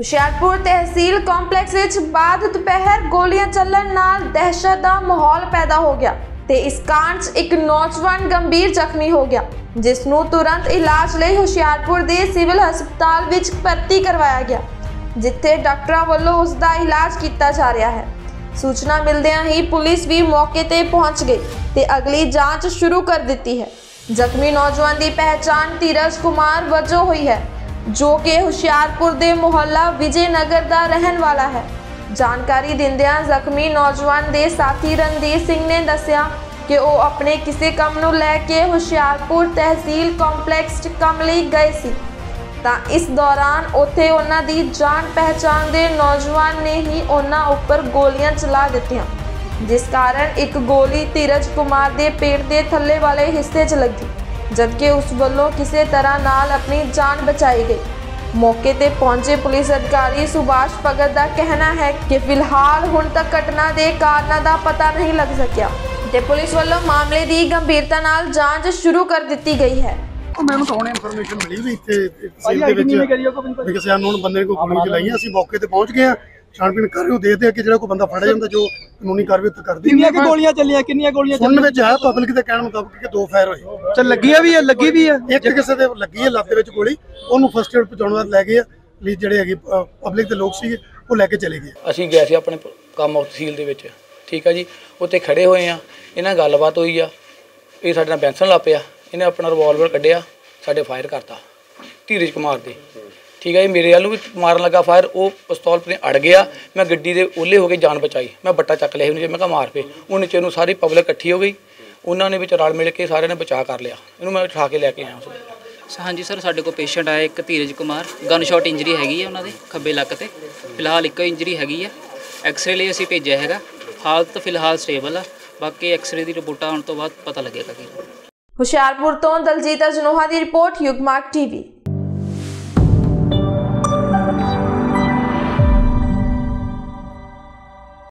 Hoshiarpur tehsil complex which बाद दोपहर गोलियां चलण नाल दहशत का माहौल पैदा हो गया ते इस कांड एक नौजवान गंभीर जख्मी हो गया जिस नूं तुरंत इलाज लई हुशियारपुर दे सिविल हस्पताल विच भर्ती करवाया गया जिथे डॉक्टरां वल्लों उसका इलाज किया जा रहा है। सूचना मिलदियां ही पुलिस भी मौके ते पहुंच गई ते अगली जांच शुरू कर दी है। जख्मी नौजवान की पहचान तीरस कुमार वजों हुई है जो कि हुशियारपुर के मोहल्ला विजय नगर का रहने वाला है। जानकारी दिंदियां जख्मी नौजवान के साथी रणधीर सिंह ने दस्या कि वह अपने किसी काम नूं लैके हुशियारपुर तहसील कॉम्प्लेक्स काम लई गए सी तां इस दौरान उत्थे उन्हां दी जान पहचान दे नौजवान ने ही उन्हां उपर गोलियां चला दित्तियां जिस कारण एक गोली धीरज कुमार दे पेट दे थल्ले वाले हिस्से च लगी जबकि उस वल्लों किसी तरह नाल अपनी जान बचाई गई। मौके ते पहुंचे पुलिस अधिकारी सुभाष भगत का कहना है कि फिलहाल हुण तक घटना के कारणों का पता नहीं लग सकिया ते पुलिस वालों मामले की गंभीरता नाल जांच शुरू कर दी गई है। ਮੈਨੂੰ ਸੋਹਣੀ ਇਨਫੋਰਮੇਸ਼ਨ ਮਿਲੀ ਵੀ ਇੱਥੇ ਸੇਲ ਦੇ ਵਿੱਚ ਕਿਸੇ ਅਨਨੋਨ ਬੰਦੇ ਨੇ ਕੋਈ ਗੋਲੀ ਚਲਾਈ। ਅਸੀਂ ਮੌਕੇ ਤੇ ਪਹੁੰਚ ਗਏ ਆ, ਛਾਣਬੀਣ ਕਰ ਰਹੇ ਹੋ, ਦੇਖਦੇ ਆ ਕਿ ਜਿਹੜਾ ਕੋਈ ਬੰਦਾ ਫੜਿਆ ਜਾਂਦਾ ਜੋ ਕਾਨੂੰਨੀ ਕਾਰਵਾਈ ਉੱਤੇ ਕਰਦੇ। ਕਿੰਨੀਆਂ ਗੋਲੀਆਂ ਚੱਲੀਆਂ ਉਹਨਾਂ ਵਿੱਚ ਹੈ ਪਬਲਿਕ ਦੇ ਕਹਿਣ ਮੁਤਾਬਕ ਕਿ 2 ਫਾਇਰ ਹੋਏ। ਚੱਲ ਲੱਗੀ ਵੀ ਆ ਇੱਕ ਕਿਸੇ ਦੇ ਲੱਗੀ ਹੈ ਲੱਤ ਦੇ ਵਿੱਚ ਗੋਲੀ, ਉਹਨੂੰ ਫਸਟ ਏਡ ਪਹੁੰਚਾਉਣ ਵਾਸਤੇ ਲੈ ਗਏ ਆ। ਵੀ ਜਿਹੜੇ ਹੈਗੇ ਪਬਲਿਕ ਦੇ ਲੋਕ ਸੀ ਉਹ ਲੈ ਕੇ ਚਲੇ ਗਏ। ਅਸੀਂ ਗਏ ਸੀ ਆਪਣੇ ਕੰਮ ਤਹਿਸੀਲ ਦੇ ਵਿੱਚ, ਠੀਕ ਆ ਜੀ, ਉੱਥੇ ਖੜੇ ਹੋਏ ਆ। ਇਹਨਾਂ ਗੱਲਬਾਤ ਹੋਈ ਆ, ਇਹ ਸਾਡੇ ਨਾਲ ਬੈਂਸਣ ਲਾ ਪਿਆ, इन्हें अपना रिवॉल्वर कढ़िया साढ़े फायर करता धीरज कुमार दे, ठीक है। मेरे वालों भी मारन लगा फायर, वो पिस्तौल पर अड़ गया। मैं गड्डी दे ओले हो गए, जान बचाई। मैं बट्टा चक लिया उन्हें, मैं कहा मार पे उन्हें चेनू सारी पब्लिक इकट्ठी हो गई। उन्होंने भी रल मिल के सारे ने बचा कर लिया। इन्हों मैं उठा के लैके आया। हाँ जी सर, साढ़े को पेशेंट आया एक Dheeraj Kumar, gun shot injury हैगी उन्होंने खब्बे लक्क ते, फिलहाल एक इंजरी हैगी है। एक्सरे लिए असीं भेजिया हैगा, हालत फिलहाल स्टेबल आ, बाकी एक्सरे की रिपोर्ट आने तो बाद पता लगेगा। हुशियारपुर तो दलजीत अजनोहा की रिपोर्ट युगमार्ग टीवी।